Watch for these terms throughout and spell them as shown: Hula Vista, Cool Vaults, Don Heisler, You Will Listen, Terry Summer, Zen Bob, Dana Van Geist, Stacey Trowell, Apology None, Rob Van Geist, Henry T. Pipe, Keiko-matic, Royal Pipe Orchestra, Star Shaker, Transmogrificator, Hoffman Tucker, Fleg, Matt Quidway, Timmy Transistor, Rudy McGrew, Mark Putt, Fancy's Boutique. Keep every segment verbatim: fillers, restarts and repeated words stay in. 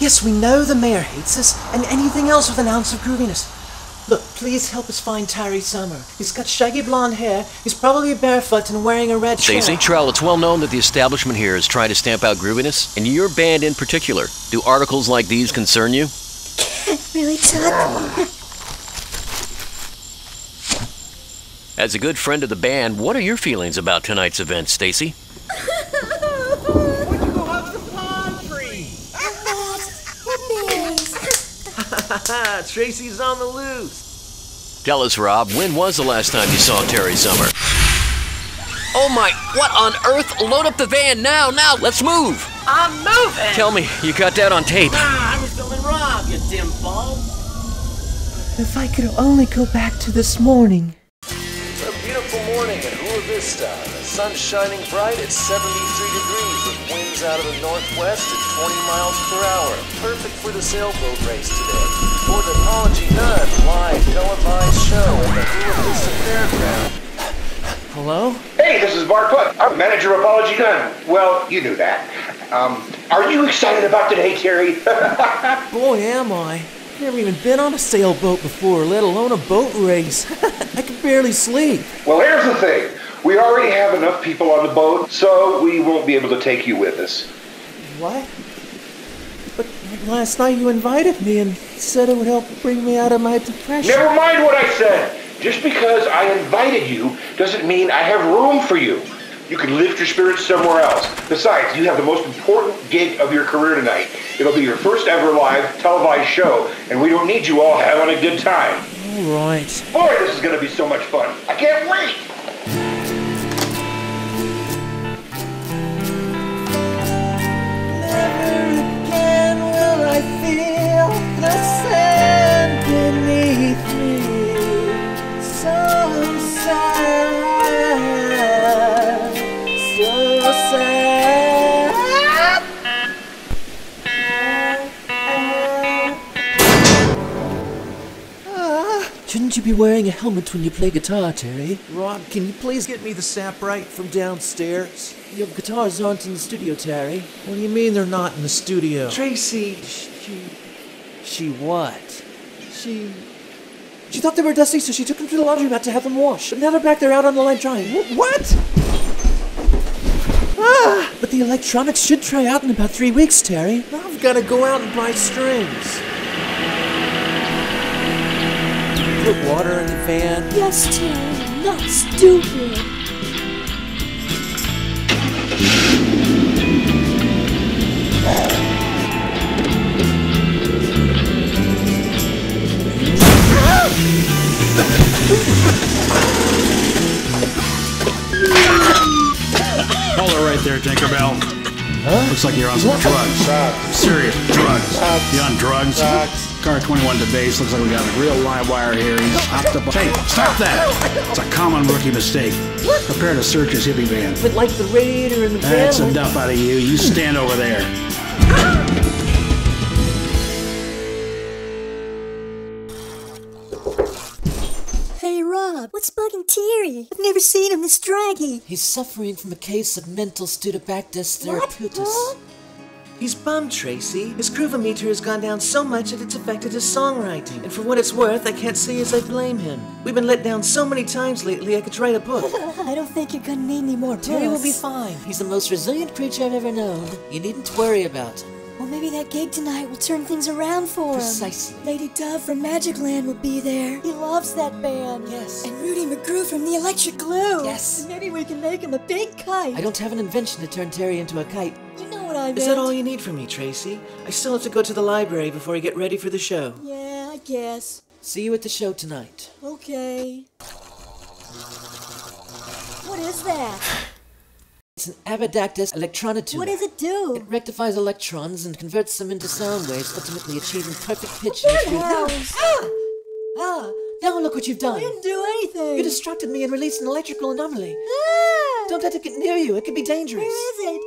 Yes, we know the mayor hates us, and anything else with an ounce of grooviness. Look, please help us find Terry Summer. He's got shaggy blonde hair, he's probably barefoot and wearing a red shirt. Stacey Trowell, it's well known that the establishment here is trying to stamp out grooviness, and your band in particular. Do articles like these concern you? Really, Todd? As a good friend of the band, what are your feelings about tonight's event, Stacey? Why'd you go up the palm tree? Tracy's on the loose. Tell us, Rob, when was the last time you saw Terry Summer? Oh my, what on earth? Load up the van now, now, let's move! I'm moving! Tell me, you got that on tape. Nah, I was filming Rob, you dim bulb. If I could only go back to this morning. It's a beautiful morning at Hula Vista. The sun's shining bright at seventy-three degrees with winds out of the northwest at twenty miles per hour. Perfect for the sailboat race today. For the Apology None live televised show at the Hula Vista Fairground. Hello? Hey, this is Mark Putt. I'm manager of Apology None. Well, you knew that. Um, are you excited about today, Terry? Boy, am I. Never even been on a sailboat before, let alone a boat race. I can barely sleep. Well, here's the thing. We already have enough people on the boat, so we won't be able to take you with us. What? But last night you invited me and said it would help bring me out of my depression. Never mind what I said. Just because I invited you doesn't mean I have room for you. You can lift your spirits somewhere else. Besides, you have the most important gig of your career tonight. It'll be your first ever live televised show, and we don't need you all having a good time. All right. Boy, this is going to be so much fun. I can't wait. Never again will I feel the sand beneath me. So sad. Shouldn't you be wearing a helmet when you play guitar, Terry? Rob, can you please get me the saprite from downstairs? Your guitars aren't in the studio, Terry. What do you mean they're not in the studio? Tracy! She... She what? She... She thought they were dusty, so she took them to the laundromat to have them washed. But now they're back there out on the line drying. What? Ah! But the electronics should dry out in about three weeks, Terry. I've got to go out and buy strings. Put water in the van. Yes, Terry, not stupid. Hold it right there, Tinkerbell. Huh? Looks like you're on some drugs. Sucks. Serious drugs. Sucks. You're on drugs. Sucks. Car twenty-one to base. Looks like we got a real live wire here. He's hopped up. Hey, stop that! It's a common rookie mistake. What? Prepare to search his hippie van. But like the raider and the van. That's enough out of you. You stand over there. Hey, Rob. What's bugging Terry? I've never seen him this draggy. He's suffering from a case of mental Studibactis therapeutis. What? He's bummed, Tracy. His groovometer has gone down so much that it's affected his songwriting. And for what it's worth, I can't say as I blame him. We've been let down so many times lately, I could write a book. I don't think you're gonna need any more pills. Terry will be fine. He's the most resilient creature I've ever known. You needn't worry about him. Well, maybe that gig tonight will turn things around for him. Precisely. Lady Dove from Magicland will be there. He loves that band. Yes. And Rudy McGrew from the Electric Glue. Yes. And maybe we can make him a big kite. I don't have an invention to turn Terry into a kite. You know what I meant. Is that all you need from me, Tracy? I still have to go to the library before I get ready for the show. Yeah, I guess. See you at the show tonight. Okay. What is that? It's an Abadactus electronitu. What does it do? It rectifies electrons and converts them into sound waves, ultimately achieving perfect pitch. Ah! Ah! Now look what you've done. I didn't do anything. You distracted me and released an electrical anomaly. Ah! Don't let it get near you. It could be dangerous. Where is it?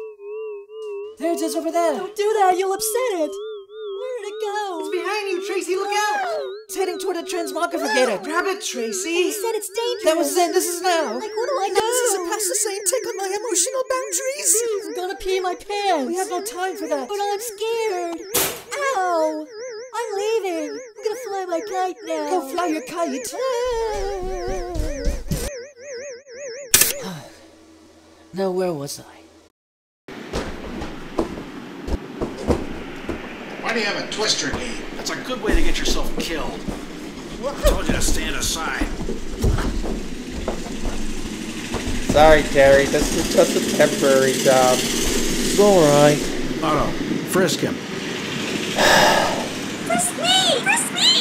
There it is over there. Don't do that. You'll upset it. Where did it go? It's behind you, Tracy. Look out. It's heading toward a transmogrificator. Grab it, Tracy. He said it's dangerous. That was then. This is now. Like, what do I do? This is past the same tickle my emotional boundaries. I'm gonna pee my pants. We have no time for that. But I'm scared. No! I'm leaving. I'm gonna fly my kite now. Go fly your kite. Now where was I? Why do you have a twister knee? That's a good way to get yourself killed. I told you to stand aside. Sorry, Terry. This is just a temporary job. It's alright. Otto, frisk him. Frisk me! Frisk me!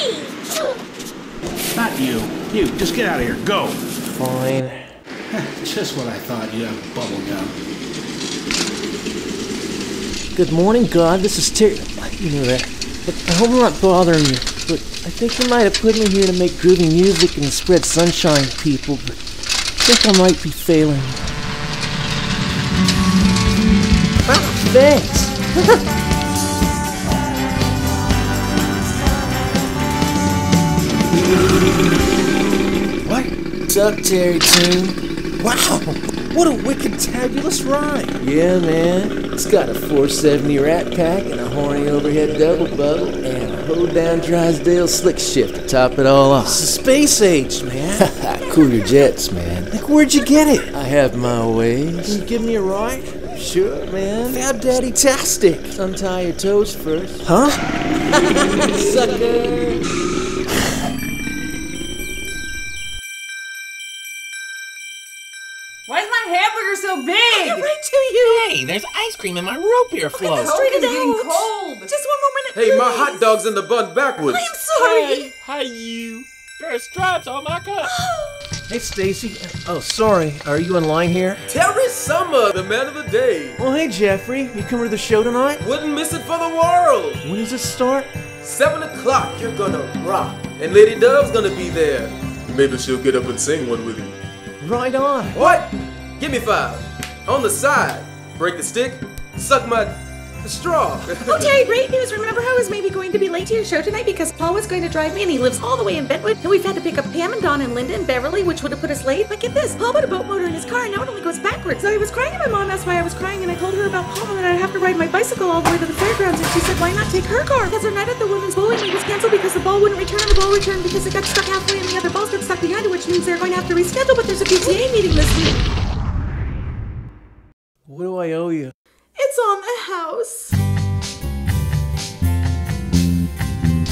Not you. You, just get out of here. Go! Fine. Just what I thought. You have bubble gum. Good morning, God. This is Terry. You knew that. But I hope I'm not bothering you. But I think you might have put me here to make groovy music and spread sunshine to people. But I think I might be failing. Ah, thanks! What? What's up, Terry Toon? Wow! What a wicked, tabulous ride! Yeah, man. It's got a four seventy Rat Pack and a horny overhead double bubble and a hoedown Drysdale slick shift to top it all off. This is space age, man. Cool your jets, man. Like, where'd you get it? I have my ways. Can you give me a ride? Sure, man. Fab Daddy-tastic. Untie your toes first. Huh? Sucker! Hey, there's ice cream in my root beer float. The street is getting cold. Just one more minute, hey, please. My hot dog's in the bun backwards. I'm sorry. Hey, hi you. There's stripes on my cup. Hey, Stacey. Oh, sorry. Are you in line here? Terry Summer, the man of the day. Well, hey, Jeffrey. You coming to the show tonight? Wouldn't miss it for the world. When does it start? Seven o'clock. You're gonna rock. And Lady Dove's gonna be there. Maybe she'll get up and sing one with you. Right on. What? Give me five. On the side. Break the stick, suck my straw. Oh, Terry, great news. Remember how I was maybe going to be late to your show tonight because Paul was going to drive me and he lives all the way in Bentwood and we've had to pick up Pam and Don and Linda and Beverly, which would have put us late. But get this, Paul put a boat motor in his car and now it only goes backwards. So I was crying to my mom, that's why I was crying, and I told her about Paul and I'd have to ride my bicycle all the way to the fairgrounds, and she said, why not take her car? Because her night at the women's bowling league was canceled because the ball wouldn't return, and the ball returned because it got stuck halfway and the other balls got stuck behind it, which means they're going to have to reschedule, but there's a P T A meeting this week. What do I owe you? It's on the house.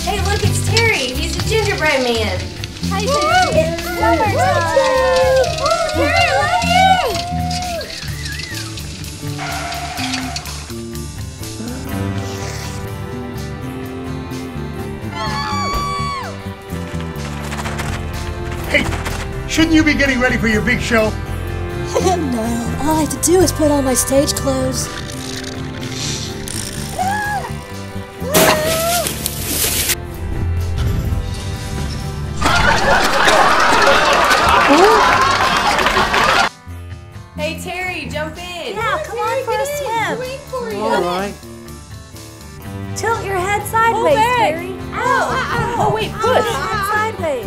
Hey, look, it's Terry. He's a gingerbread man. Hi, Terry. It's summertime. Terry, I love you. Hey, shouldn't you be getting ready for your big show? No, all I have to do is put on my stage clothes. Hey Terry, jump in! Yeah, come on for a swim! Alright. Tilt your head sideways, Terry. Ow! Oh wait, push! Sideways.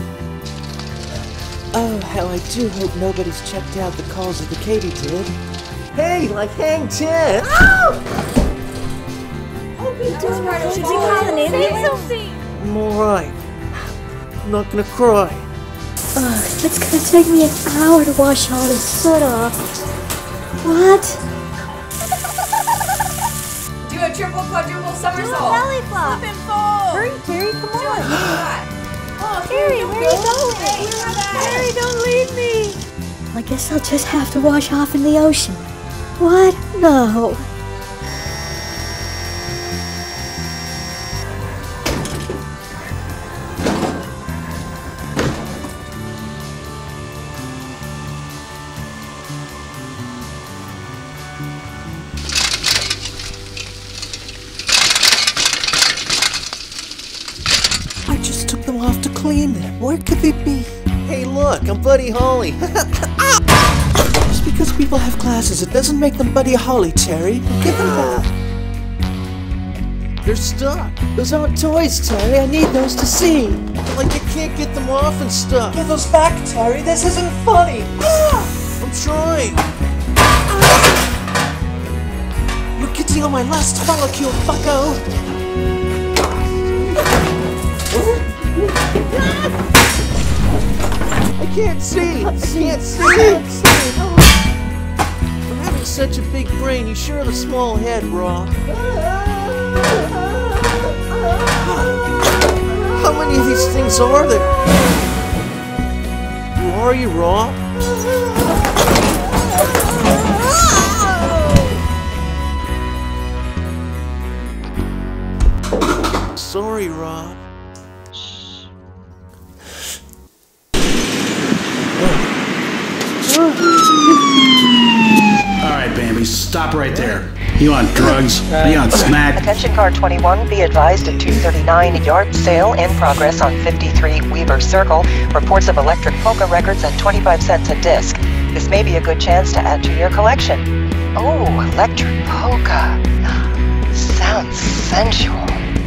Oh, how I do hope nobody's checked out the calls of the katydid. Hey, like hang ten! Oh! Oh, we do right. Should we call an ambulance? I'm alright. I'm not gonna cry. Ugh, it's gonna take me an hour to wash all this soot off. What? Do a triple, quadruple somersault. Do a belly flop. Flip and fall. Hurry, Terry, come on. Oh, Terry, where are you going? Hey, Terry, don't leave me! I guess I'll just have to wash off in the ocean. What? No. Where could they be? Hey look, I'm Buddy Holly. Just because people have glasses, it doesn't make them Buddy Holly, Terry. Give them that. They're stuck. Those aren't toys, Terry. I need those to see. Like you can't get them off and stuff. Get those back, Terry. This isn't funny. I'm trying. You're getting on my last follicle, bucko. can't see. I can't see. Can't see. For having such a big brain, you sure have a small head, Rob. How many of these things are there? Who are you, Rob? Sorry, Rob. Alright, Bambi, stop right there. You on drugs? You on smack? Attention car twenty-one, be advised at two thirty-nine yard sale in progress on fifty-three Weaver Circle. Reports of electric polka records at twenty-five cents a disc. This may be a good chance to add to your collection. Oh, electric polka. Sounds sensual.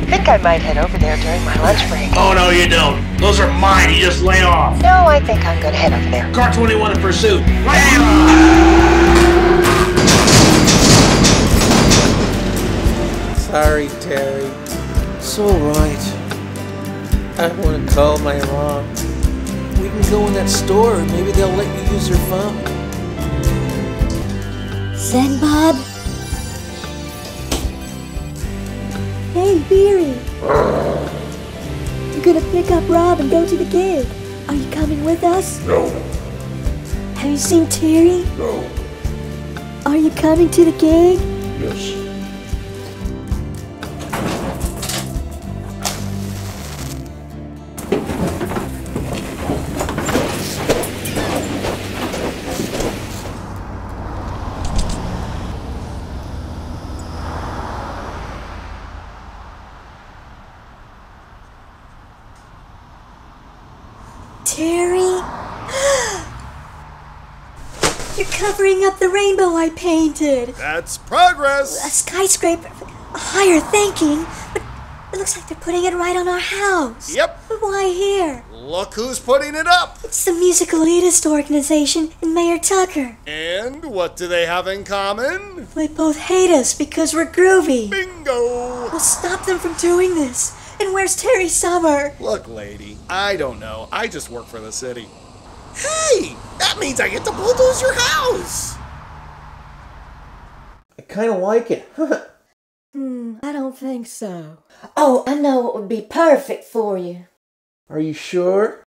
I think I might head over there during my lunch break. Oh, no, you don't. Those are mine. You just lay off. No, I think I'm going to head over there. Car twenty-one in pursuit. Lay off! Sorry, Terry. It's all right. I want to call my mom. We can go in that store. Maybe they'll let you use your phone. Zen Bob? Hey, Beery! You're gonna pick up Rob and go to the gig. Are you coming with us? No. Have you seen Terry? No. Are you coming to the gig? Yes. Rainbow I painted. That's progress. A skyscraper, higher thinking, but it looks like they're putting it right on our house. Yep. But why here? Look who's putting it up. It's the musical elitist organization and Mayor Tucker. And what do they have in common? They both hate us because we're groovy. Bingo. We'll stop them from doing this. And where's Terry Summer? Look, lady, I don't know. I just work for the city. Hey, that means I get to bulldoze your house. I kind of like it. Hmm, I don't think so. Oh, I know what would be perfect for you. Are you sure?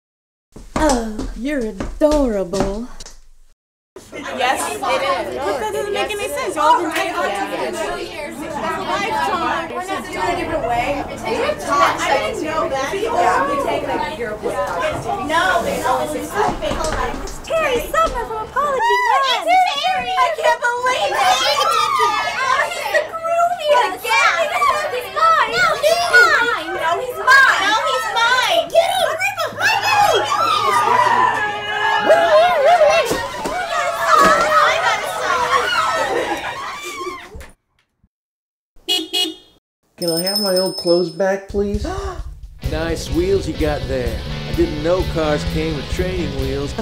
Oh, you're adorable. Yes, it is. That doesn't make any sense. Y'all been taking years. It's our lifetime. We're not doing it a different way. I didn't know that. People have taken like your apology. No, they know it's a fake. Terry Summer from Apology None. Terry! I can't believe it! Oh, he's the grooviest! Yeah! He's mine! No, he's mine! No, he's mine! No, he's mine! Get him! Right behind you! Can I have my old clothes back, please? Nice wheels you got there. Didn't know cars came with training wheels.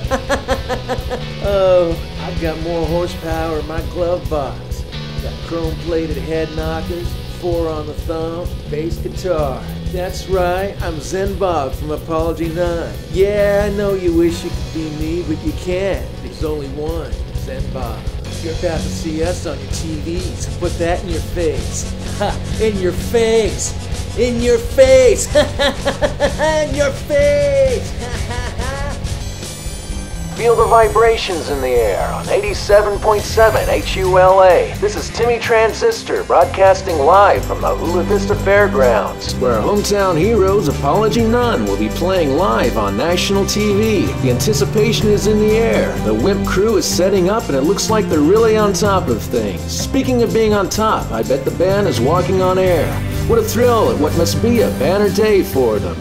Oh, I've got more horsepower in my glove box. Got chrome-plated head knockers, four on the thumb, bass guitar. That's right, I'm Zen Bob from Apology None. Yeah, I know you wish you could be me, but you can't. There's only one, Zen Bob. You're about to see us on your T Vs. Put that in your face. Ha! In your face! In your face! In your face! Feel the vibrations in the air on eighty-seven point seven H U L A. This is Timmy Transistor broadcasting live from the Hula Vista Fairgrounds, where hometown heroes Apology None will be playing live on national T V. The anticipation is in the air. The Wimp crew is setting up and it looks like they're really on top of things. Speaking of being on top, I bet the band is walking on air. What a thrill at what must be a banner day for them.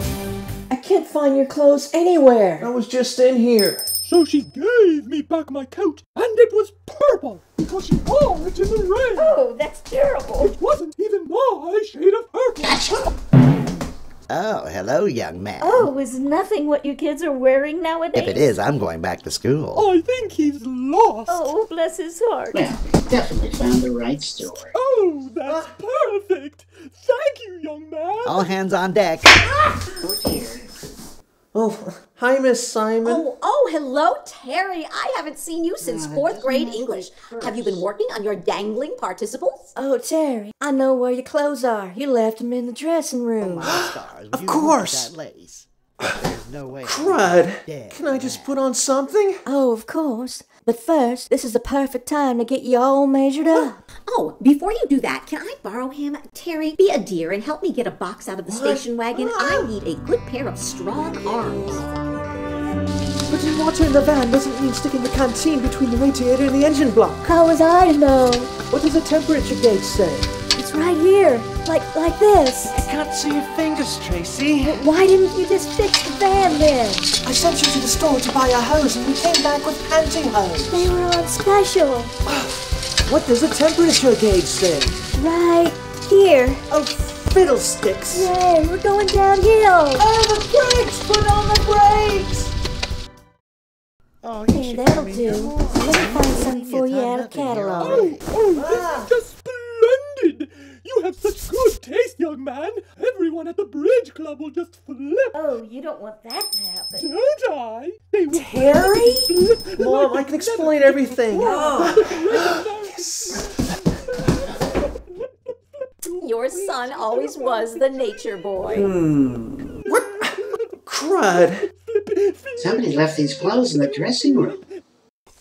I can't find your clothes anywhere. I was just in here. So she gave me back my coat, and it was purple, because she wore it in the rain. Oh, that's terrible. It wasn't even my shade of purple. Gotcha. Oh, hello, young man. Oh, is nothing what you kids are wearing nowadays? If it is, I'm going back to school. I think he's lost. Oh, bless his heart. Well, definitely found the right store. Oh, that's ah. perfect. Thank you, young man. All hands on deck. Ah. Oh, dear. Oh, hi, Miss Simon. Oh, oh, hello, Terry. I haven't seen you since God, fourth grade English. Have you been working on your dangling participles? Oh, Terry, I know where your clothes are. You left them in the dressing room. Oh, stars. Of you course. That lace. There's no way. Crud. Can I just put on something? Oh, of course. But first, this is the perfect time to get you all measured up. Oh, before you do that, can I borrow him? Terry, be a dear and help me get a box out of the what? station wagon. Oh. I need a good pair of strong arms. Putting water in the van doesn't mean sticking the canteen between the radiator and the engine block. How was I to know? What does the temperature gauge say? It's right here, like like this. I can't see your fingers, Tracy. But why didn't you just fix the van then? I sent you to the store to buy a hose and you came back with panting hose. They were on special. What does the temperature gauge say? Right here. Oh, fiddlesticks. Yay, we're going downhill. Oh, the brakes, put on the brakes. Oh, you hey, that'll do. Let me find something for you out of catalog. Oh, oh, ah. This is just splendid. You have such good taste, young man. Everyone at the bridge club will just flip. Oh, you don't want that to happen. Don't I? They will Terry? Flip. Mom, like I can explain everything. Oh. Yes. Your son always was the nature boy. Hmm. What? Crud. Somebody left these clothes in the dressing room.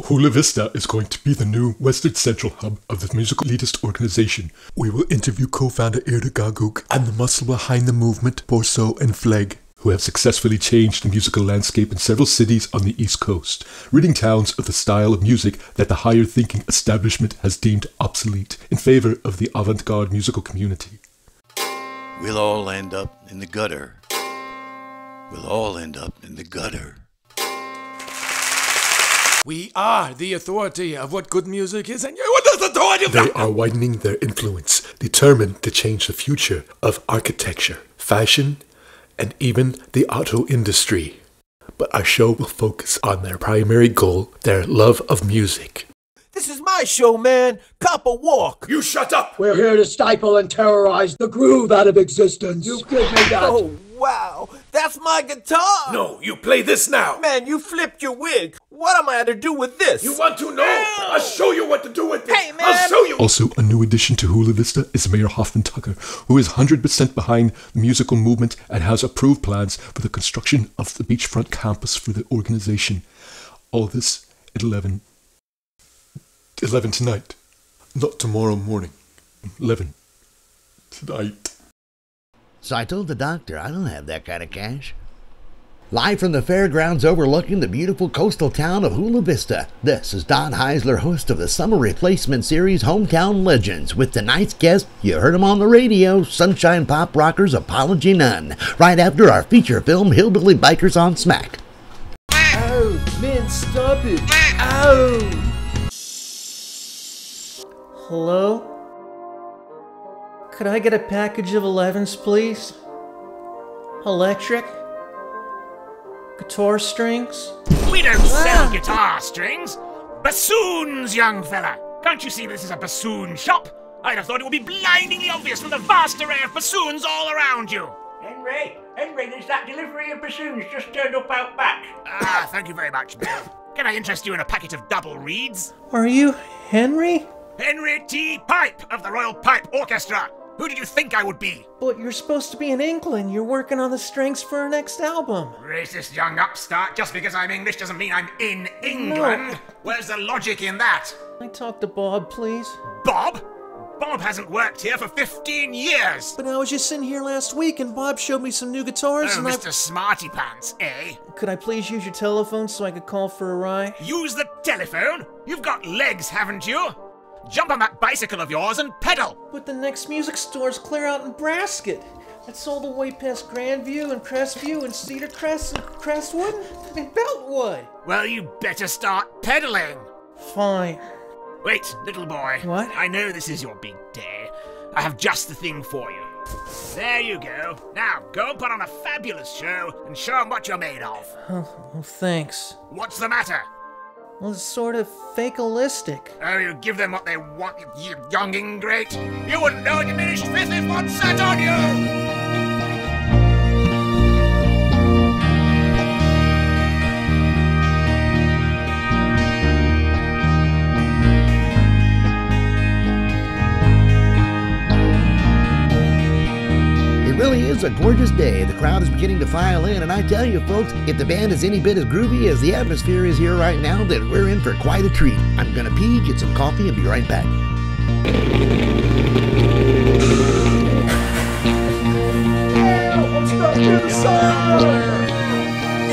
Hula Vista is going to be the new Western Central hub of the musical elitist organization. We will interview co-founder Erda Gagok and the muscle behind the movement, Borso and Fleg, who have successfully changed the musical landscape in several cities on the East Coast, ridding towns of the style of music that the higher thinking establishment has deemed obsolete in favor of the avant-garde musical community. We'll all end up in the gutter. We'll all end up in the gutter. We are the authority of what good music is, and what is the authority of that? They are widening their influence, determined to change the future of architecture, fashion, and even the auto industry. But our show will focus on their primary goal, their love of music. This is my show, man. Copper walk. You shut up. We're here to stifle and terrorize the groove out of existence. You give me that. Oh, wow. That's my guitar! No, you play this now! Man, you flipped your wig! What am I to do with this? You want to know? Ow. I'll show you what to do with this! Hey, man! I'll show you! Also, a new addition to Hula Vista is Mayor Hoffman Tucker, who is one hundred percent behind the musical movement and has approved plans for the construction of the beachfront campus for the organization. All this at eleven... eleven tonight. Not tomorrow morning. eleven. Tonight. So I told the doctor I don't have that kind of cash. Live from the fairgrounds overlooking the beautiful coastal town of Hula Vista, this is Don Heisler, host of the summer replacement series Hometown Legends, with tonight's guest, you heard him on the radio, Sunshine Pop Rockers' Apology None, right after our feature film Hillbilly Bikers on Smack. Oh, man, stop it. Oh. Hello? Could I get a package of elevens, please? Electric? Guitar strings? We don't sell ah. guitar strings! Bassoons, young fella! Can't you see this is a bassoon shop? I'd have thought it would be blindingly obvious from the vast array of bassoons all around you! Henry! Henry, there's that delivery of bassoons just turned up out back! Ah, thank you very much, Bill. Can I interest you in a packet of double reeds? Are you Henry? Henry T. Pipe of the Royal Pipe Orchestra! Who did you think I would be? But you're supposed to be in England. You're working on the strings for our next album. Racist young upstart. Just because I'm English doesn't mean I'm in England. No. Where's the logic in that? Can I talk to Bob, please? Bob? Bob hasn't worked here for fifteen years. But I was just in here last week and Bob showed me some new guitars oh, and Mister I... Smarty Pants, eh? Could I please use your telephone so I could call for a ride? Use the telephone? You've got legs, haven't you? Jump on that bicycle of yours and pedal! But the next music store's clear out in Brasket. That's all the way past Grandview and Crestview and Cedar Crest and Crestwood and Beltwood. Well, you better start pedaling. Fine. Wait, little boy. What? I know this is your big day. I have just the thing for you. There you go. Now, go and put on a fabulous show and show them what you're made of. Oh, well, thanks. What's the matter? Well, it's sort of fakealistic. Oh, you give them what they want, you young ingrate! You wouldn't know a diminished fifth if one sat on you! is a gorgeous day. The crowd is beginning to file in, and I tell you folks, if the band is any bit as groovy as the atmosphere is here right now, then we're in for quite a treat. I'm gonna pee, get some coffee, and be right back.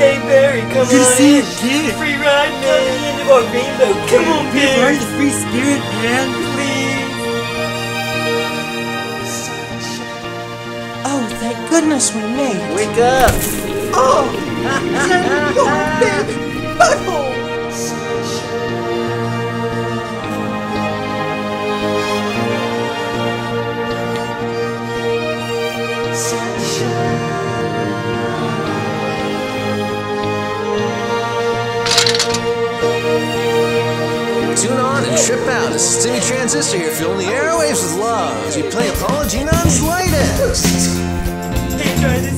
Hey Barry, come Good on to see in. You, get it. Free ride, man, into our rainbow. Come on, Barry. Where's the free spirit, man? Thank goodness we made it. Wake up! Oh! You're your baby butthole! Sunshine. Sunshine. Tune on and trip out. This is Timmy Transistor here, filling the airwaves with love as we play Apology None's latest.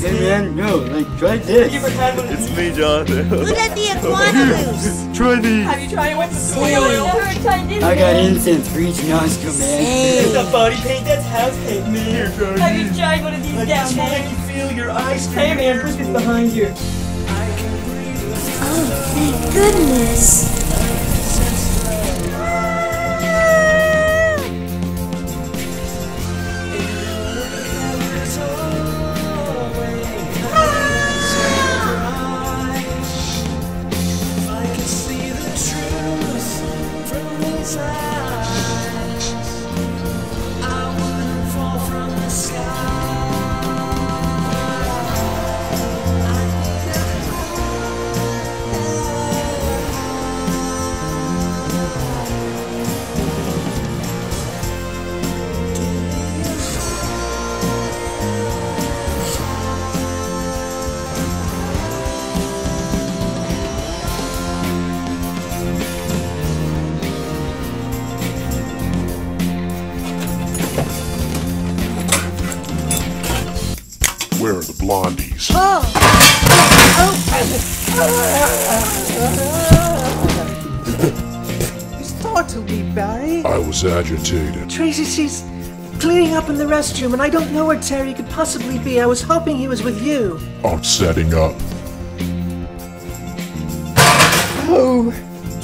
Hey man, no, like, try this. Have you ever had one of these? It's me, Jonathan. Look at the iguana loose. Try these. Have you tried it with the soy oil? I got incense for each nostril, man. It's not body paint, that's house paint, man. Here, try Have you tried one of these like down there? Like you feel your eyes. Hey man, put this behind you. Oh, thank goodness. Blondies. Oh. Oh. You startled me, Barry. I was agitated. Tracy, she's cleaning up in the restroom, and I don't know where Terry could possibly be. I was hoping he was with you. I'm setting up. Oh.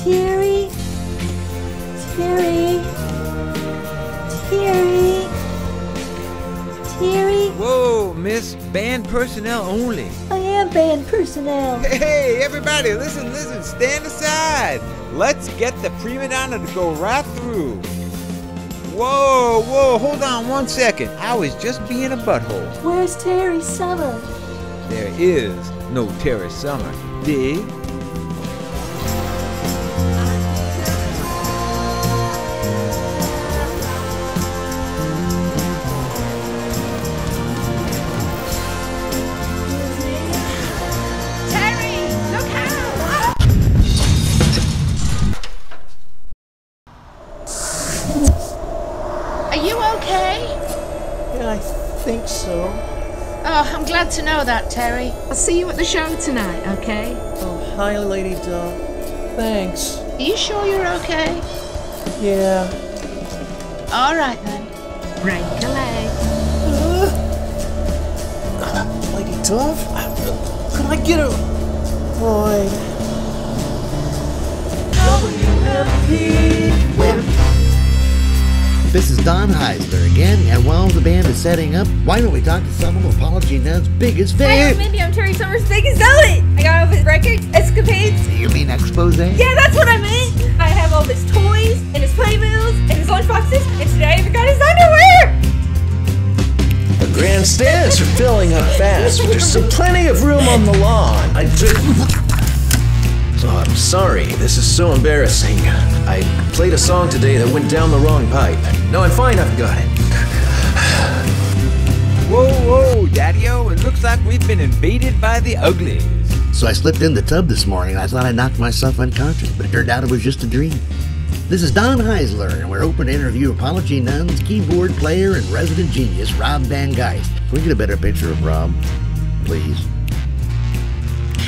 Terry. Terry. Terry. Terry. Whoa, miss. Band personnel only. I am band personnel. Hey, everybody, listen, listen, stand aside. Let's get the prima donna to go right through. Whoa, whoa, hold on one second. I was just being a butthole. Where's Terry Summer? There is no Terry Summer, dig? Glad to know that, Terry. I'll see you at the show tonight, okay? Oh, hi, Lady Dove. Thanks. Are you sure you're okay? Yeah. All right, then. Break a leg. Uh, Lady Dove? Could I get a... Boy. W L P. This is Don Heisler again, and while the band is setting up, why don't we talk to some of Apology None's biggest fans? Hi, I'm Mindy. I'm Terry Summer's biggest zealot. I got all of his records, escapades. You mean expose? Yeah, that's what I meant. I have all of his toys, and his playbills, and his lunchboxes, and today I even got his underwear. The grandstands are filling up fast, but there's still plenty of room on the lawn. I just... Oh, I'm sorry. This is so embarrassing. I played a song today that went down the wrong pipe. No, I'm fine. I've got it. Whoa, whoa, Daddy-o. It looks like we've been invaded by the uglies. So I slipped in the tub this morning. I thought I knocked myself unconscious, but it turned out it was just a dream. This is Don Heisler, and we're open to interview Apology None's keyboard player and resident genius, Rob Van Geist. Can we get a better picture of Rob, please?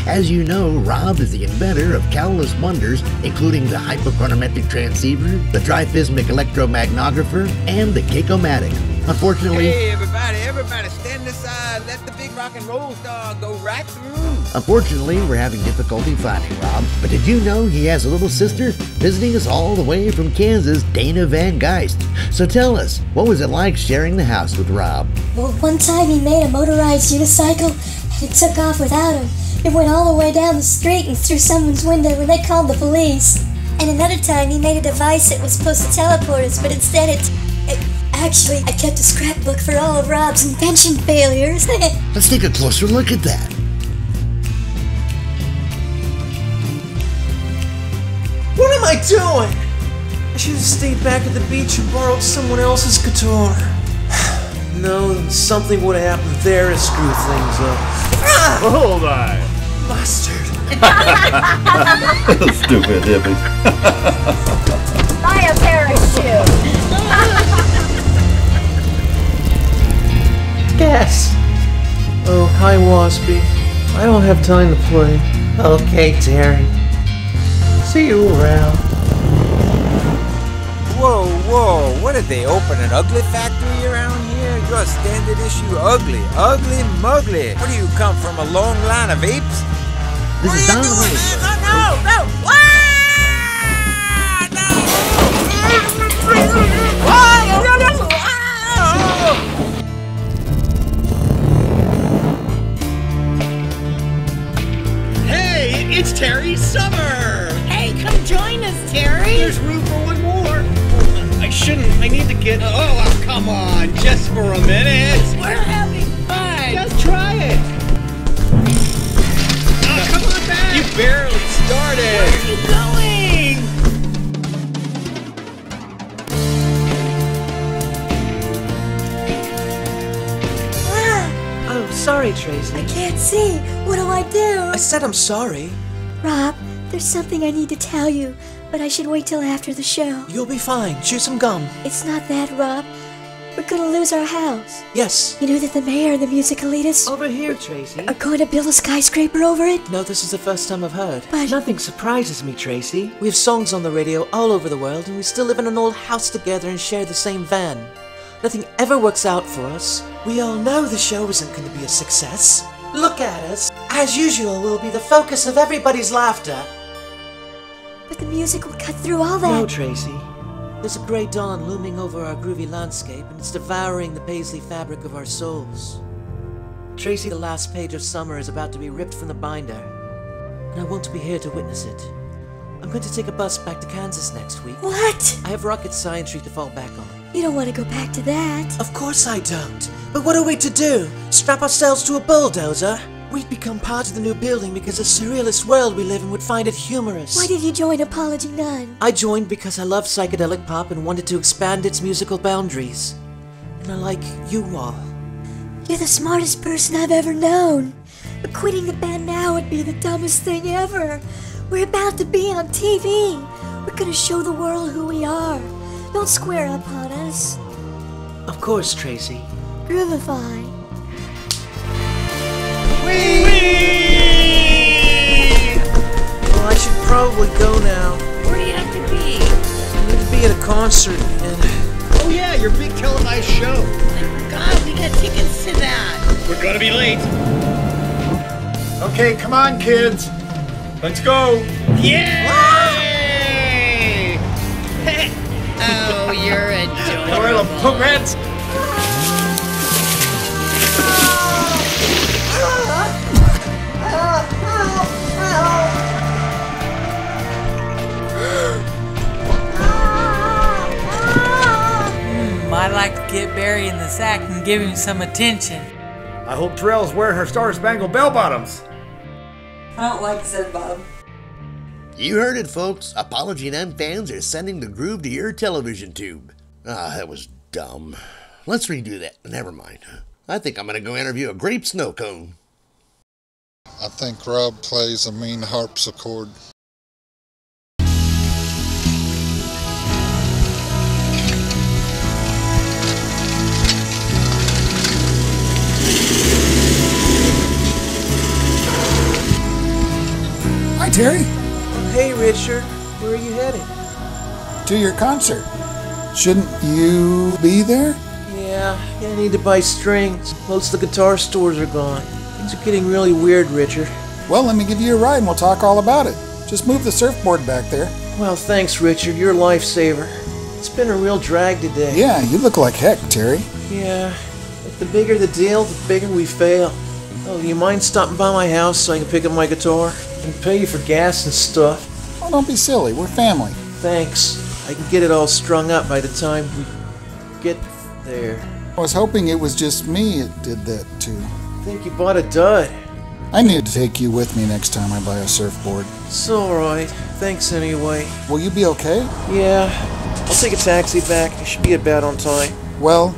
As you know, Rob is the inventor of countless wonders, including the hypochronometric transceiver, the triphysmic electromagnographer, and the Keiko-matic. Unfortunately... Hey, everybody, everybody, stand aside. Let the big rock and roll star go right through. Unfortunately, we're having difficulty finding Rob, but did you know he has a little sister visiting us all the way from Kansas, Dana Van Geist? So tell us, what was it like sharing the house with Rob? Well, one time he made a motorized unicycle and it took off without him. It went all the way down the street and through someone's window when they called the police. And another time he made a device that was supposed to teleport us, but instead it... Actually, I kept a scrapbook for all of Rob's invention failures. Let's take a closer look at that. What am I doing? I should have stayed back at the beach and borrowed someone else's guitar. No, something would have happened there to screw things up. Ah! Hold on. Mustard. Stupid hippie. Buy a parachute. Yes. Oh, hi, Waspy. I don't have time to play. Okay, Terry. See you around. Whoa, whoa, what did they open, an ugly factory around here? You're a standard issue ugly, ugly mugly. What do you come from, a long line of apes? This is Don Heisler. No, no, no! Ah! No! Ah! No, no, no! Ah! It's Terry Summer! Hey, come join us, Terry! There's room for one more! I shouldn't, I need to get... Oh, come on, just for a minute! We're having fun! Just try it! Oh, come on back! You barely started! Where are you going? Ah. Oh, sorry, Tracy. I can't see! What do I do? I said I'm sorry. Rob, there's something I need to tell you, but I should wait till after the show. You'll be fine. Chew some gum. It's not that, Rob. We're gonna lose our house. Yes. You know that the mayor and the music elitists... Over here, Tracy. ...are going to build a skyscraper over it? No, this is the first time I've heard. But... Nothing surprises me, Tracy. We have songs on the radio all over the world, and we still live in an old house together and share the same van. Nothing ever works out for us. We all know the show isn't going to be a success. Look at us. As usual, we'll be the focus of everybody's laughter. But the music will cut through all that. No, Tracy. There's a grey dawn looming over our groovy landscape, and it's devouring the paisley fabric of our souls. Tracy, the last page of Summer is about to be ripped from the binder, and I won't be here to witness it. I'm going to take a bus back to Kansas next week. What? I have rocket science to fall back on. You don't want to go back to that. Of course I don't. But what are we to do? Strap ourselves to a bulldozer? We'd become part of the new building because the surrealist world we live in would find it humorous. Why did you join Apology None? I joined because I love psychedelic pop and wanted to expand its musical boundaries. And I like you all. You're the smartest person I've ever known. But quitting the band now would be the dumbest thing ever. We're about to be on T V. We're gonna show the world who we are. Don't square up on us. Of course, Tracy. Groovify. Whee! Whee! Well, I should probably go now. Where do you have to be? I need to be at a concert and... Oh yeah, your big televised show. Oh God, we got tickets to that. We're gonna be late. Okay, come on, kids. Let's go! Yeah! Oh, you're adorable. Poor little pugrats! mm, I'd like to get Barry in the sack and give him some attention. I hope Terrell's wearing her star-spangled bell-bottoms. I don't like Zen Bob. You heard it, folks. Apology None fans are sending the groove to your television tube. Ah, that was dumb. Let's redo that. Never mind. I think I'm going to go interview a grape snow cone. I think Rob plays a mean harpsichord. Hi, Terry. Hey, Richard. Where are you headed? To your concert. Shouldn't you be there? Yeah, Yeah, I'm gonna need to buy strings. Most of the guitar stores are gone. Things are getting really weird, Richard. Well, let me give you a ride and we'll talk all about it. Just move the surfboard back there. Well, thanks, Richard. You're a lifesaver. It's been a real drag today. Yeah, you look like heck, Terry. Yeah, but the bigger the deal, the bigger we fail. Oh, do you mind stopping by my house so I can pick up my guitar? I can pay you for gas and stuff. Oh, don't be silly. We're family. Thanks. I can get it all strung up by the time we get there. I was hoping it was just me that did that, too. I think you bought a dud. I need to take you with me next time I buy a surfboard. It's alright. Thanks anyway. Will you be okay? Yeah. I'll take a taxi back. I should be about on time. Well,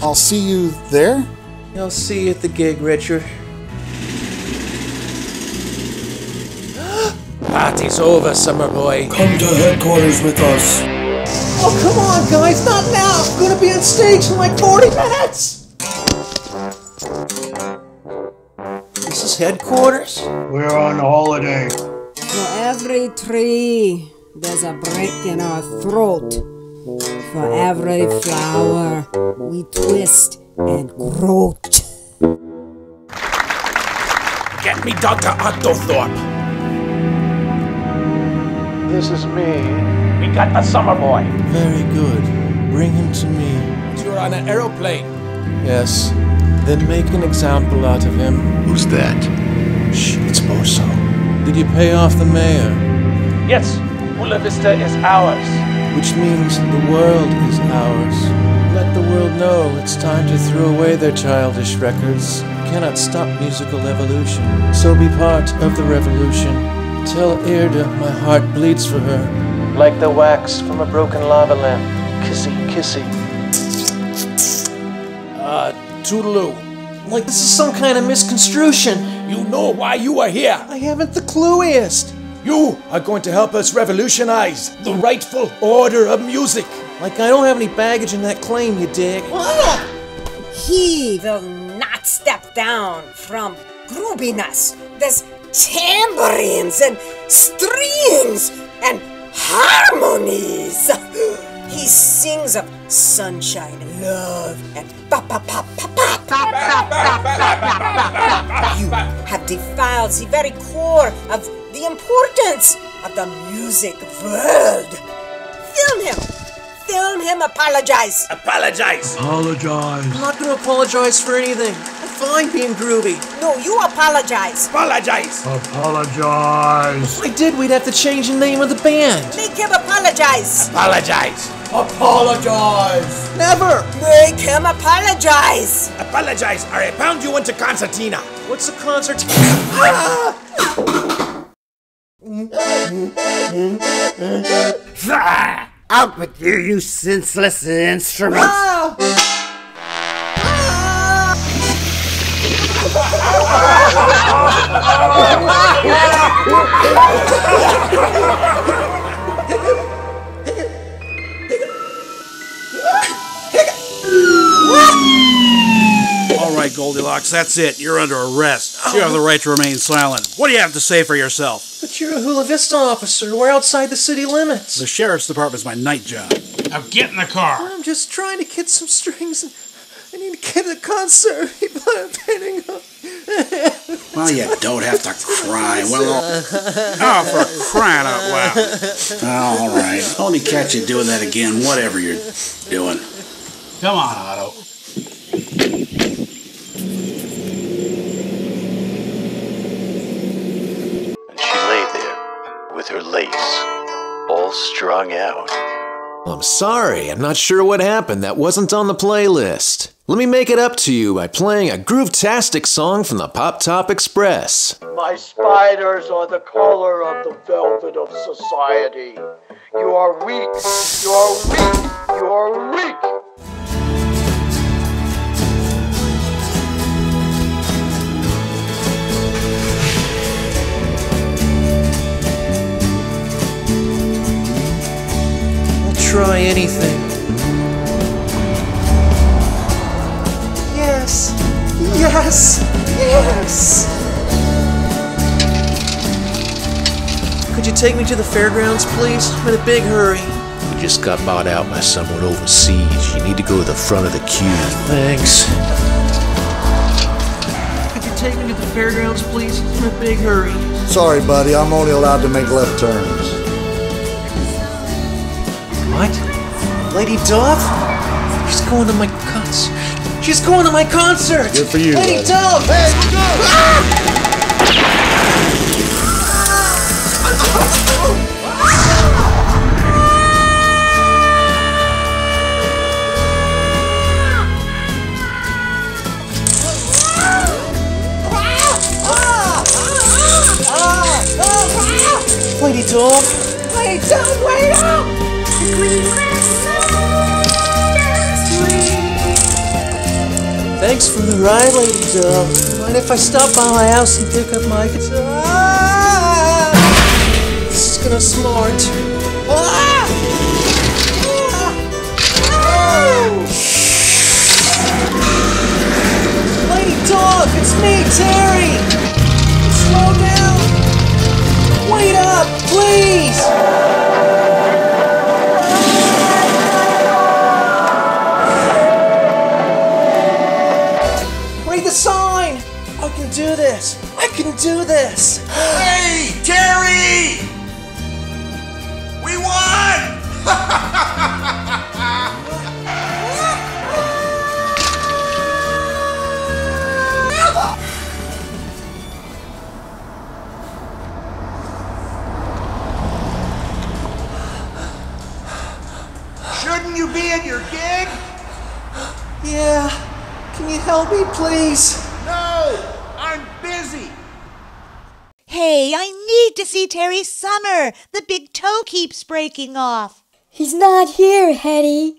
I'll see you there? I'll see you at the gig, Richard. Party's over, Summer Boy. Come to headquarters with us. Oh, come on, guys. Not now. I'm going to be on stage in like forty minutes. This is headquarters? We're on holiday. For every tree, there's a break in our throat. For every flower, we twist and groat. Get me Doctor Ottothorpe. This is me. We got the Summer Boy. Very good. Bring him to me. You're on an aeroplane. Yes. Then make an example out of him. Who's that? Shh, it's Borso. Did you pay off the mayor? Yes. Hula Vista is ours. Which means the world is ours. Let the world know it's time to throw away their childish records. You cannot stop musical evolution. So be part of the revolution. Tell Erda my heart bleeds for her, like the wax from a broken lava lamp. Kissy, kissy. Uh, toodaloo. Like this is some kind of misconstruction. You know why you are here. I haven't the clueiest. You are going to help us revolutionize the rightful order of music. Like I don't have any baggage in that claim, you dig. He will not step down from groobiness. This tambourines and strings and harmonies. He sings of sunshine, love, and pop pop pop pop pop pop pop pop pop. You have defiled the very core of the importance of the music world. Film him. Film him. Apologize. Apologize. Apologize. I'm not going to apologize for anything. Fine being groovy. No, you apologize. Apologize. Apologize. If I did, we'd have to change the name of the band. Make him apologize. Apologize. Apologize. Never. Make him apologize. Apologize, or I pound you into concertina. What's a concertina? Ah! Out with you, you senseless instruments. Ah! All right, Goldilocks, that's it. You're under arrest. You have the right to remain silent. What do you have to say for yourself? But you're a Hula Vista officer. We're outside the city limits. The sheriff's department's my night job. Now get in the car. I'm just trying to get some strings and... I need to get a concert. People are pinning up. Well, you don't have to cry. Well, oh, for crying out loud. Oh, all right. Only catch you doing that again, whatever you're doing. Come on, Otto. And she lay there with her lace all strung out. I'm sorry, I'm not sure what happened. That wasn't on the playlist. Let me make it up to you by playing a groove-tastic song from the Pop Top Express. My spiders are the color of the velvet of society. You are weak, you are weak, you are weak. Try anything. Yes, yes, yes. Could you take me to the fairgrounds, please? I'm in a big hurry. just got bought out by someone overseas. You need to go to the front of the queue. Thanks. Could you take me to the fairgrounds, please? I'm in a big hurry. Sorry, buddy. I'm only allowed to make left turns. What? Lady Dove? She's going to my concert. She's going to my concert! Good for you, Lady buddy. Dove! Hey, go! Ah! Lady Dove! Lady Dove, wait up! Thanks for the ride, Lady Dove. Mind if I stop by my house and pick up my guitar? This is gonna smart. Lady Dove, it's me, Terry! Slow down! Wait up, please! Read the sign! I can do this! I can do this! Hey, Terry! We won! You be in your gig? Yeah. Can you help me, please? No! I'm busy! Hey, I need to see Terry Summer! The big toe keeps breaking off! He's not here, Hetty.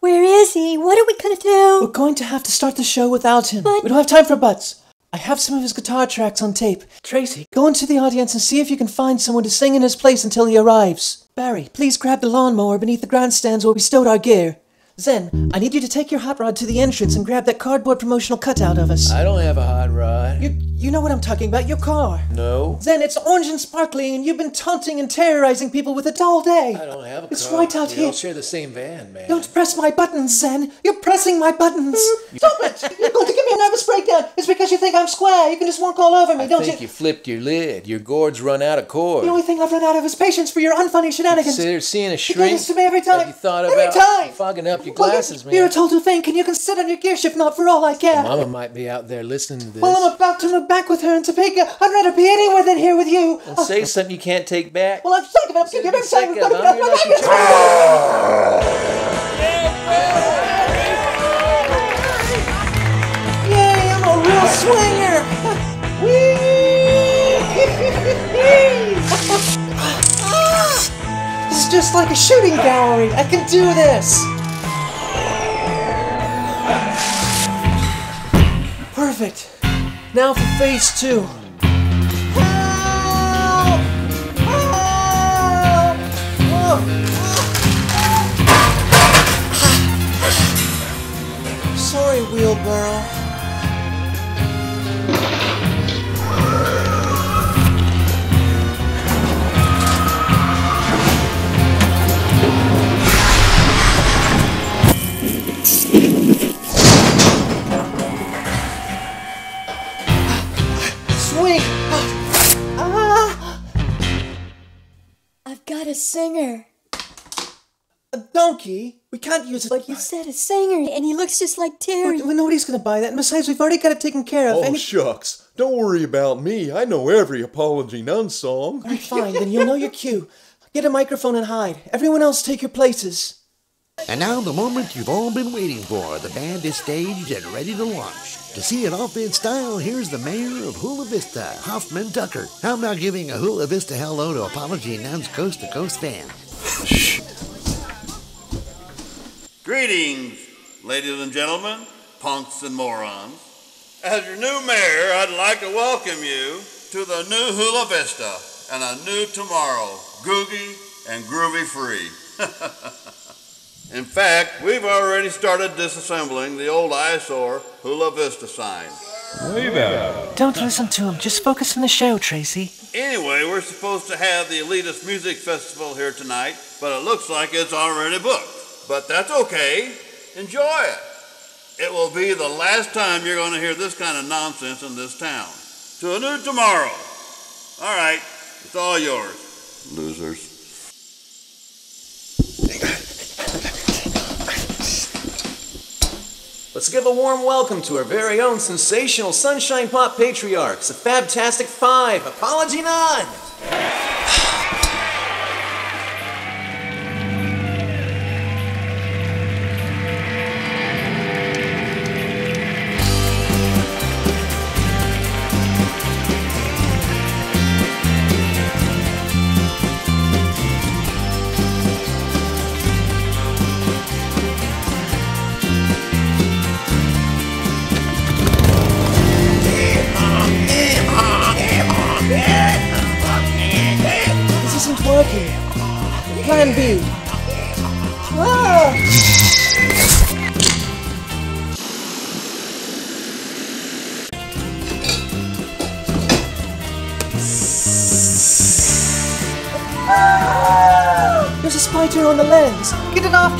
Where is he? What are we gonna do? We're going to have to start the show without him. But we don't have time for butts. I have some of his guitar tracks on tape. Tracy, go into the audience and see if you can find someone to sing in his place until he arrives. Barry, please grab the lawnmower beneath the grandstands where we stowed our gear. Zen, I need you to take your hot rod to the entrance and grab that cardboard promotional cutout of us. I don't have a hot rod. You you know what I'm talking about, your car. No. Zen, it's orange and sparkly and you've been taunting and terrorizing people with it all day. I don't have a it's car. It's right out we here. We don't share the same van, man. Don't press my buttons, Zen. You're pressing my buttons. Stop it! You're going to give me a nervous breakdown. It's because you think I'm square. You can just walk all over me, I don't you? I think you flipped your lid. Your gourd's run out of cord. The only thing I've run out of is patience for your unfunny shenanigans. Consider seeing a shrink. You do this to me every time. Have you thought every about time. Fogging up? Your glasses, well, you're, man. You're a total fake, and you can sit on your gear shift knob for all I care. Well, Mama might be out there listening to this. Well, I'm about to move back with her in Topeka. I'd rather be anywhere than here with you. Well, oh. Say something you can't take back. Well, I'm sorry, but I'm going to get back to you. Yay, I'm a real swinger. Whee! This is just like a shooting gallery. I can do this. Perfect. Now for phase two. Help! Help! Whoa. Sorry, wheelbarrow. A singer. A donkey? We can't use it. But you said a singer, and he looks just like Terry. Well, nobody's gonna buy that, and besides, we've already got it taken care of. Oh, and shucks. Don't worry about me. I know every Apology None song. All right, fine, then you'll know your cue. Get a microphone and hide. Everyone else take your places. And now the moment you've all been waiting for. The band is staged and ready to launch. To see it off in style, here's the mayor of Hula Vista, Hoffman Tucker. How about giving a Hula Vista hello to Apology None's Coast to Coast fan? Greetings, ladies and gentlemen, punks and morons. As your new mayor, I'd like to welcome you to the new Hula Vista and a new tomorrow, googie and groovy free. In fact, we've already started disassembling the old eyesore Hula Vista sign. Way better. Don't listen to him. Just focus on the show, Tracy. Anyway, we're supposed to have the elitist music festival here tonight, but it looks like it's already booked. But that's okay. Enjoy it. It will be the last time you're going to hear this kind of nonsense in this town. To a new tomorrow. All right, it's all yours, losers. Let's give a warm welcome to our very own sensational Sunshine Pop patriarchs, the Fabtastic Five, Apology None!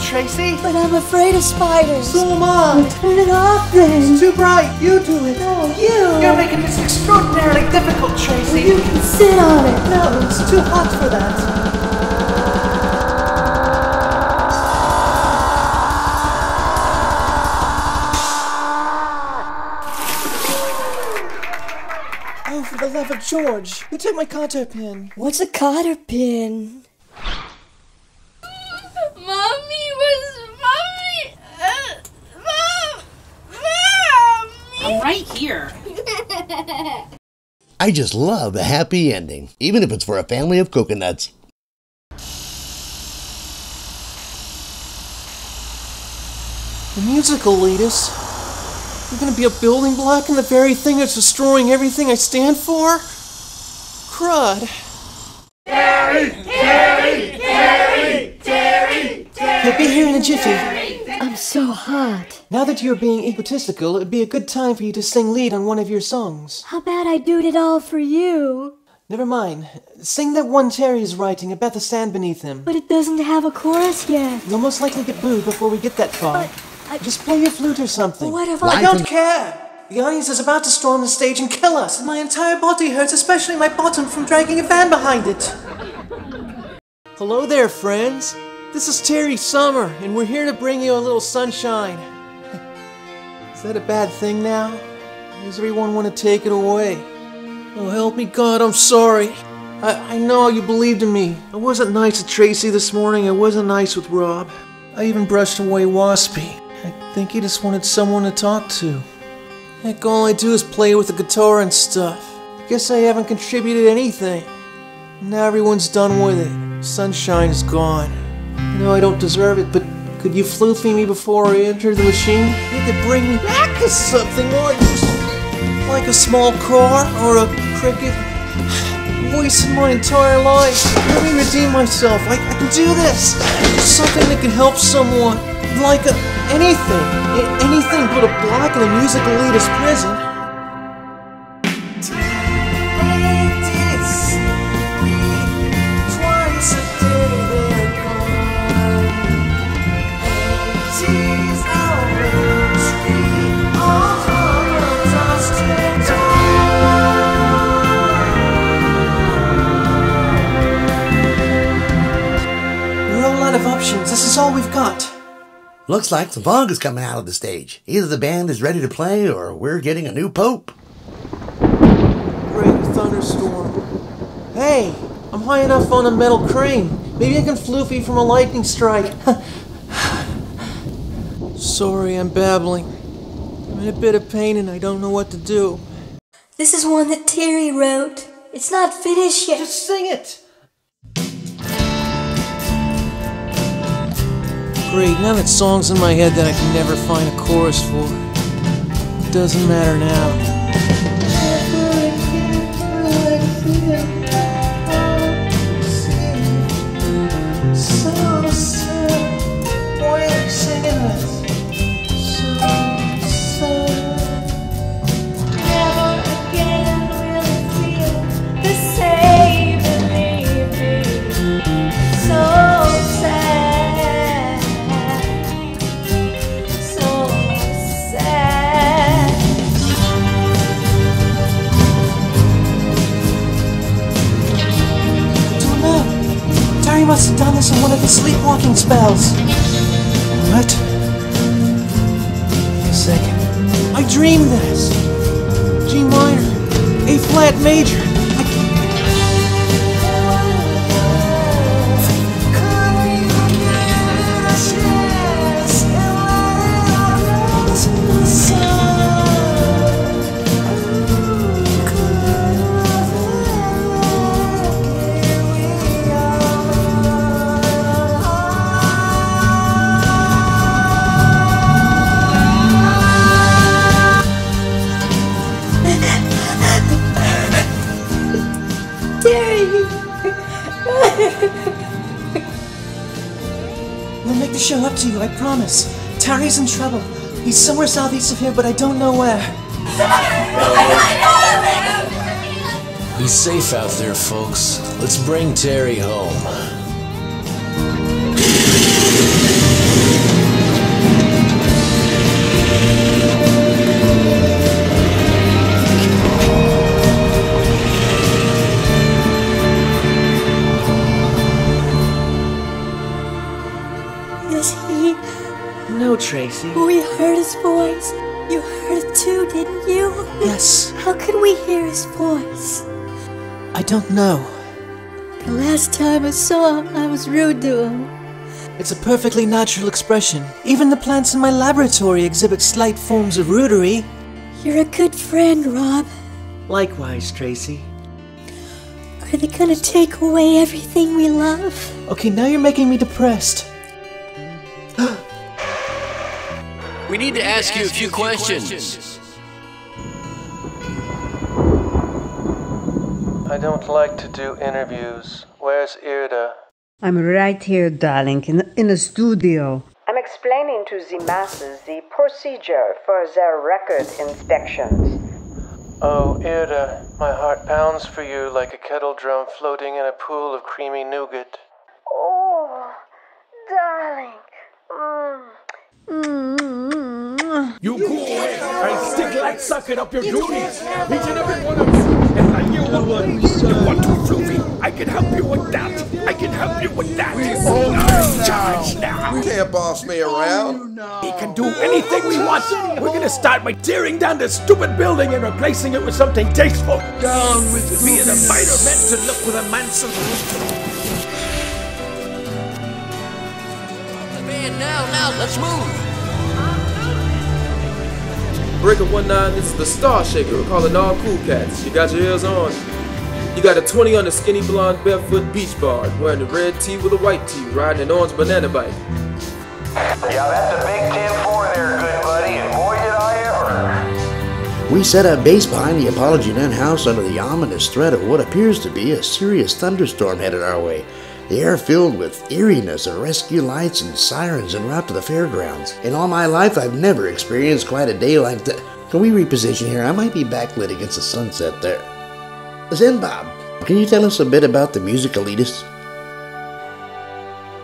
Tracy? But I'm afraid of spiders. So am I. Turn it off then. It's too bright. You do it. No, you. You're making this extraordinarily difficult, Tracy. Well, you can sit on it. No, it's too hot for that. Oh, for the love of George. Who took my cotter pin? What's a cotter pin? I just love a happy ending, even if it's for a family of coconuts. The musical lead us. You're gonna be a building block and the very thing that's destroying everything I stand for? Crud. Terry! Terry! Terry! Terry! Terry! You'll be here in a jiffy. I'm so hot. Now that you're being egotistical, it'd be a good time for you to sing lead on one of your songs. How bad I doed it all for you. Never mind. Sing that one Terry's writing about the sand beneath him. But it doesn't have a chorus yet. You'll most likely get booed before we get that far. I... Just play your flute or something. What if I... I don't care! The audience is about to storm the stage and kill us. My entire body hurts, especially my bottom from dragging a van behind it. Hello there, friends. This is Terry Summer, and we're here to bring you a little sunshine. Is that a bad thing now? Does everyone want to take it away? Oh, help me God, I'm sorry. I, I know you believed in me. I wasn't nice to Tracy this morning, I wasn't nice with Rob. I even brushed away Waspy. I think he just wanted someone to talk to. Heck, all I do is play with the guitar and stuff. I guess I haven't contributed anything. Now everyone's done with it. Sunshine is gone. No, I don't deserve it, but could you floofy me before I enter the machine? You could bring me back to something more like a small car or a cricket. Wasting my entire life. Let me redeem myself. I, I can do this. Something that can help someone. Like a, anything. A, anything but a block in a musical elitist prison. This is all we've got. Looks like the fog is coming out of the stage. Either the band is ready to play or we're getting a new pope. Great thunderstorm. Hey, I'm high enough on a metal crane. Maybe I can floofy from a lightning strike. Sorry, I'm babbling. I'm in a bit of pain and I don't know what to do. This is one that Terry wrote. It's not finished yet. Just sing it. Great, now that song's in my head that I can never find a chorus for. It doesn't matter now. Never again will I feel the same, believe me. So this in one of the sleepwalking spells. What? Wait a second. I dreamed this. G minor, A flat major. I can't. Show up to you, I promise. Terry's in trouble. He's somewhere southeast of here, but I don't know where. He's safe out there, folks. Let's bring Terry home. Tracy. We heard his voice. You heard it too, didn't you? Yes. How could we hear his voice? I don't know. The last time I saw him, I was rude to him. It's a perfectly natural expression. Even the plants in my laboratory exhibit slight forms of rudery. You're a good friend, Rob. Likewise, Tracy. Are they gonna take away everything we love? Okay, now you're making me depressed. We need to ask you a few questions. I don't like to do interviews. Where's Erda? I'm right here, darling, in, in the studio. I'm explaining to the masses the procedure for their record inspections. Oh, Erda, my heart pounds for you like a kettle drum floating in a pool of creamy nougat. Oh, darling. Mm. Mm-hmm. You, you go away and stick like suck it up your duties, each and every one of you. And I knew one word. You want to floofy? I can help you with that. I can help you with that. We're all in charge now. You can't boss me around. He can do anything we want. We're gonna start by tearing down this stupid building and replacing it with something tasteful. Down with the being a fighter meant to look with a man's. Now, now, let's move! Breaker one nine, this is the Star Shaker. We're calling all cool cats. You got your ears on? You got a twenty on the skinny blonde barefoot beach bar, wearing a red tee with a white tee, riding an orange banana bike. Yeah, that's a big ten four there, good buddy, and boy did I ever! We set up base behind the Apology None house under the ominous threat of what appears to be a serious thunderstorm headed our way. The air filled with eeriness of rescue lights and sirens en route to the fairgrounds. In all my life, I've never experienced quite a day like that. Can we reposition here? I might be backlit against the sunset there. Zen Bob, can you tell us a bit about the music elitist?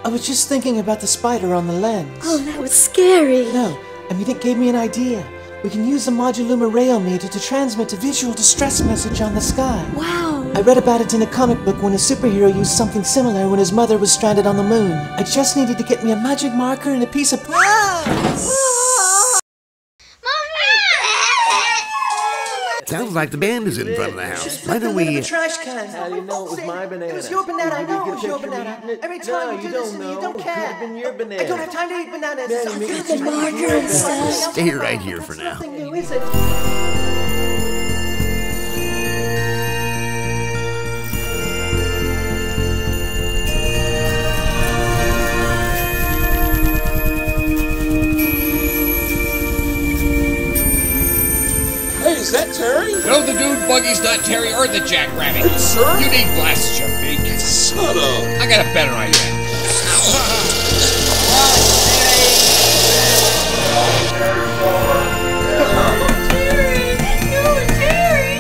I was just thinking about the spider on the lens. Oh, that was scary. No, I mean, it gave me an idea. We can use the modulum rail meter to transmit a visual distress message on the sky. Wow! I read about it in a comic book when a superhero used something similar when his mother was stranded on the moon. I just needed to get me a magic marker and a piece of... Ah! Mommy! Sounds like the band is in front of the house. Why don't we... trash can. How do you know it was my banana? It was your banana. I know it was your banana. Every time you do this to me, you don't care. I don't have time to eat bananas. The markers. Stay right here for now. Nothing new, is it? Is that Terry? No, the dude buggy's not Terry or the jackrabbit. It's sir? You need glasses, you big. Shut up. I got a better idea. Terry! No, Terry!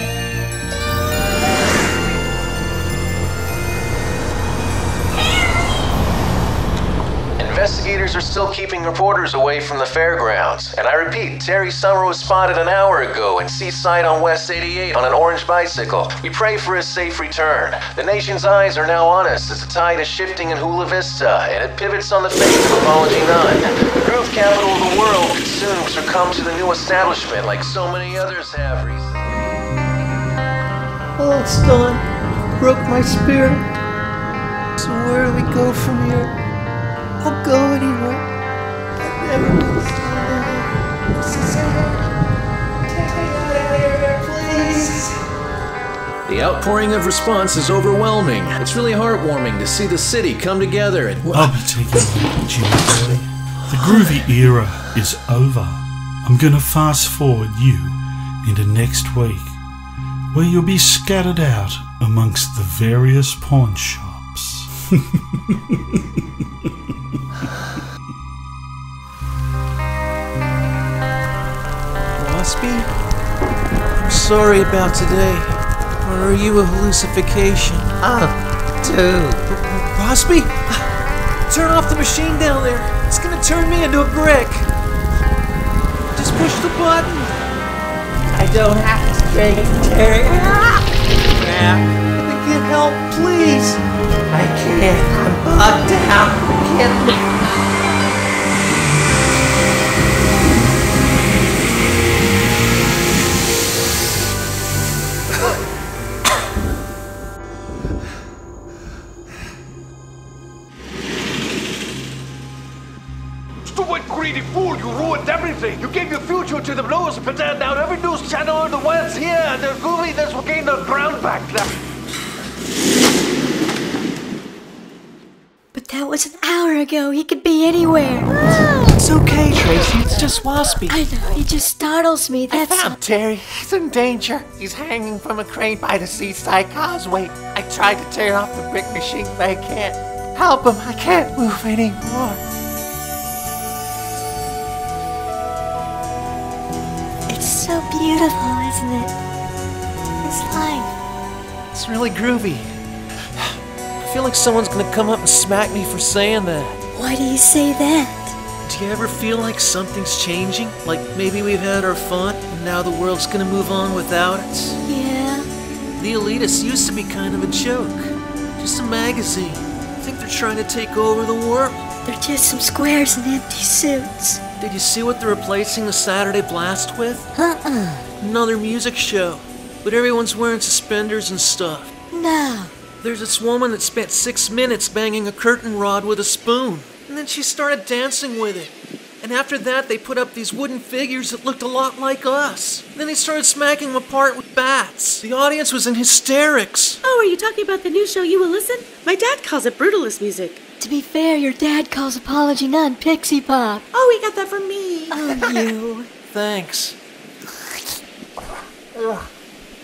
Terry! Investigators are still keeping keeping reporters away from the fairgrounds. And I repeat, Terry Summer was spotted an hour ago in Seaside on West eighty-eight on an orange bicycle. We pray for his safe return. The nation's eyes are now on us as the tide is shifting in Hula Vista, and it pivots on the face of Apology None. The groove capital of the world consumes or comes to the new establishment like so many others have recently. Oh, it's gone. Broke my spirit. So where do we go from here? I'll go anywhere. I've never been anywhere. This is it. Take me out of here, please. The outpouring of response is overwhelming. It's really heartwarming to see the city come together and... I'll be taking a Jimmy Boy. The groovy era is over. I'm gonna fast forward you into next week, where you'll be scattered out amongst the various pawn shops. Waspy? I'm sorry about today. Or are you a hallucification? Oh, dude. Waspy? Turn off the machine down there. It's gonna turn me into a brick. Just push the button. I don't have to drink, Terry. Ah! Crap. Let me get help, please. I can't. I'm bugged out. I can't. You gave your future to the lowest bidder. Now every news channel in the world's here, and the goofiness will gain their ground back now. But that was an hour ago. He could be anywhere. It's okay, Tracy. It's just Waspy. I know. He just startles me. That's... I found Terry. He's in danger. He's hanging from a crane by the seaside causeway. I tried to tear off the brick machine, but I can't. Help him. I can't move anymore. So beautiful, isn't it? It's life. It's really groovy. I feel like someone's gonna come up and smack me for saying that. Why do you say that? Do you ever feel like something's changing? Like maybe we've had our fun, and now the world's gonna move on without us? Yeah. The elitists used to be kind of a joke. Just a magazine. I think they're trying to take over the world. They're just some squares in empty suits. Did you see what they're replacing the Saturday Blast with? Uh-uh. Another music show. But everyone's wearing suspenders and stuff. No. There's this woman that spent six minutes banging a curtain rod with a spoon. And then she started dancing with it. And after that, they put up these wooden figures that looked a lot like us. And then they started smacking them apart with bats. The audience was in hysterics. Oh, are you talking about the new show, You Will Listen? My dad calls it brutalist music. To be fair, your dad calls Apology None Pixie Pop. Oh, he got that from me. Oh, you. Thanks. Oh,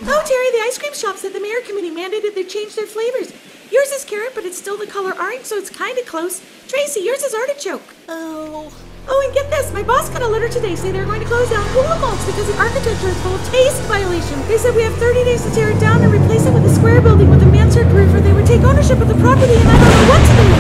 Terry, the ice cream shops at the mayor committee mandated they change their flavors. Yours is carrot, but it's still the color orange, so it's kind of close. Tracy, yours is artichoke. Oh. Oh, and get this. My boss got a letter today saying they're going to close down Cool Vaults because the architecture is full of taste violation. They said we have thirty days to tear it down and replace it with a square building with a mansard roof, or they would take ownership of the property, and I don't know what to do.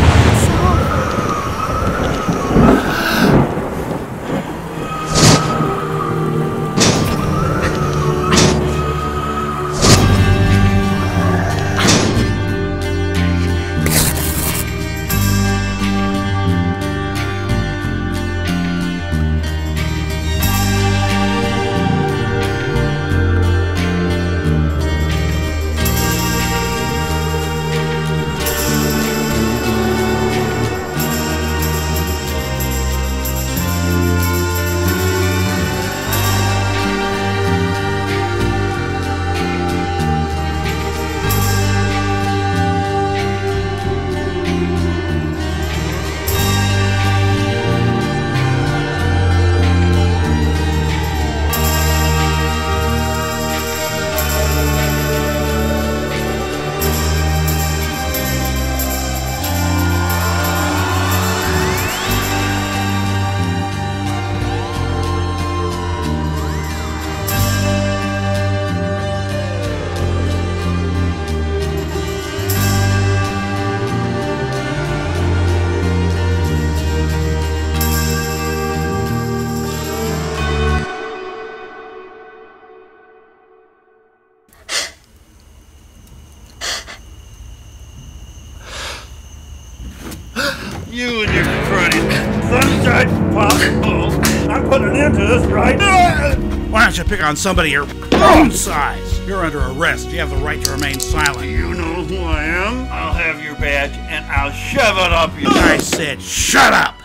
You and your cruddy sunshine possible. I'm putting an end to this right now. Why don't you pick on somebody your own size? You're under arrest. You have the right to remain silent. You know who I am. I'll have your badge and I'll shove it up your... I said shut up!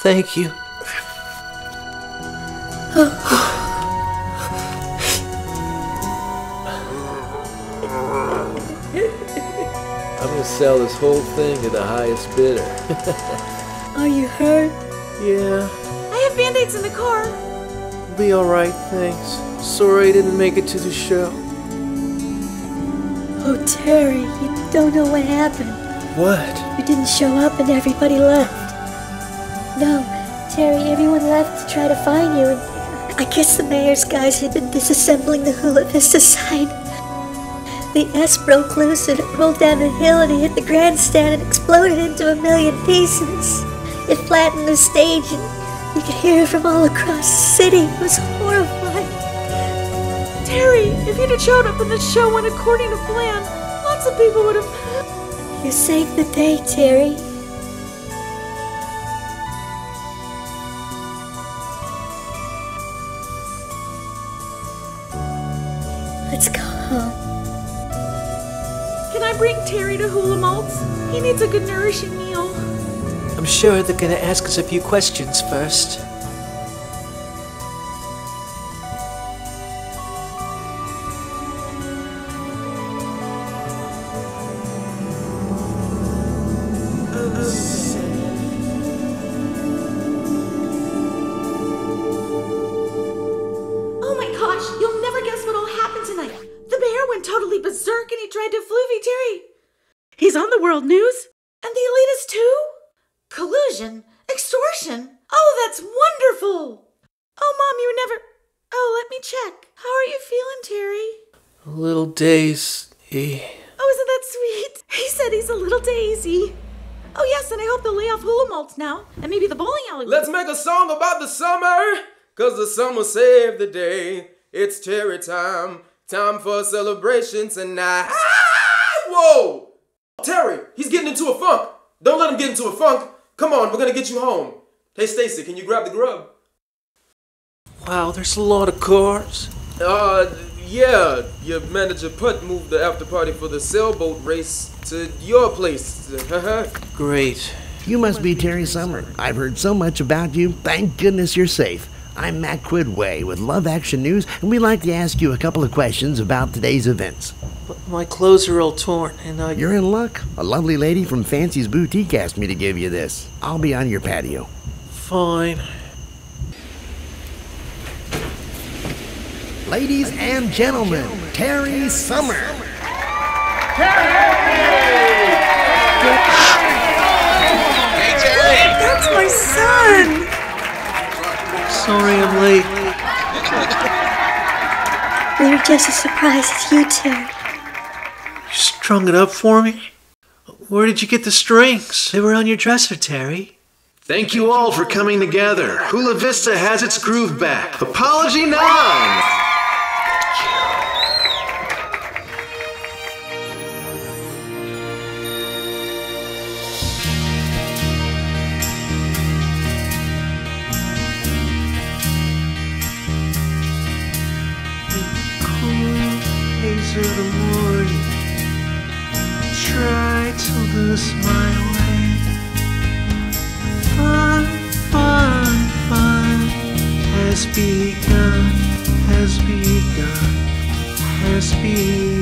Thank you. I'm gonna sell this whole thing to the highest bidder. Are you hurt? Yeah. I have band-aids in the car. I'll be alright, thanks. Sorry I didn't make it to the show. Oh, Terry, you don't know what happened. What? You didn't show up and everybody left. No, Terry, everyone left to try to find you, and I guess the mayor's guys had been disassembling the Hula Vista sign. The S broke loose and it rolled down a hill and it hit the grandstand and exploded into a million pieces. It flattened the stage and you could hear it from all across the city. It was horrifying. Terry, if you'd have showed up when the show went according to plan, lots of people would have... You saved the day, Terry. Let's go home. Can I bring Terry to Hula Maltz? He needs a good nourishing meal. I'm sure they're gonna ask us a few questions first. News? And the elitists too? Collusion? Extortion? Oh, that's wonderful! Oh, Mom, you never... Oh, let me check. How are you feeling, Terry? A little daisy. Oh, isn't that sweet? He said he's a little daisy. Oh, yes, and I hope they'll lay off Hula Maltz now, and maybe the bowling alley... Let's make a song about the summer, cause the summer saved the day. It's Terry time, time for a celebration tonight. Ah! Whoa! Terry, he's getting into a funk. Don't let him get into a funk. Come on, we're gonna get you home. Hey, Stacey, can you grab the grub? Wow, there's a lot of cars. Uh, yeah. Your manager Putt moved the after party for the sailboat race to your place. Uh-huh. Great. You must be Terry Summer. I've heard so much about you. Thank goodness you're safe. I'm Matt Quidway with Love Action News, and we'd like to ask you a couple of questions about today's events. But my clothes are all torn, and I... You're in luck. A lovely lady from Fancy's Boutique asked me to give you this. I'll be on your patio. Fine. Ladies and gentlemen, gentlemen Terry, Terry Summer. Summer. Hey, Terry! That's my son! Sorry I'm late. We were just as surprised as you two. You strung it up for me? Where did you get the strings? They were on your dresser, Terry. Thank you all for coming together. Hula Vista has its groove back. Apology None! The morning, try to lose my way. Fun, fun, fun has begun, has begun, has begun.